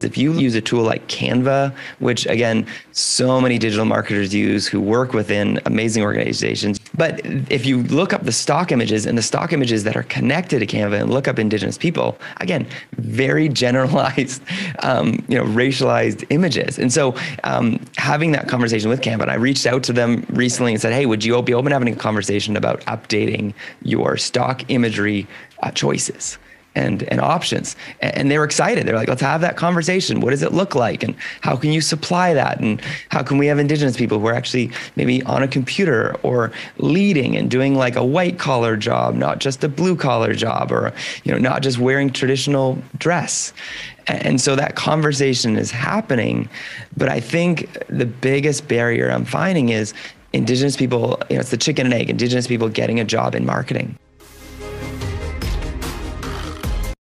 If you use a tool like Canva, which again, so many digital marketers use who work within amazing organizations. But if you look up the stock images and the stock images that are connected to Canva and look up indigenous people, again, very generalized, racialized images. And so having that conversation with Canva, and I reached out to them recently and said, hey, would you be open to having a conversation about updating your stock imagery choices? And options. And they were excited. They're like, let's have that conversation. What does it look like? And how can you supply that? And how can we have indigenous people who are actually maybe on a computer or leading and doing like a white collar job, not just a blue collar job, or, not just wearing traditional dress. And so that conversation is happening. But I think the biggest barrier I'm finding is indigenous people, it's the chicken and egg, indigenous people getting a job in marketing.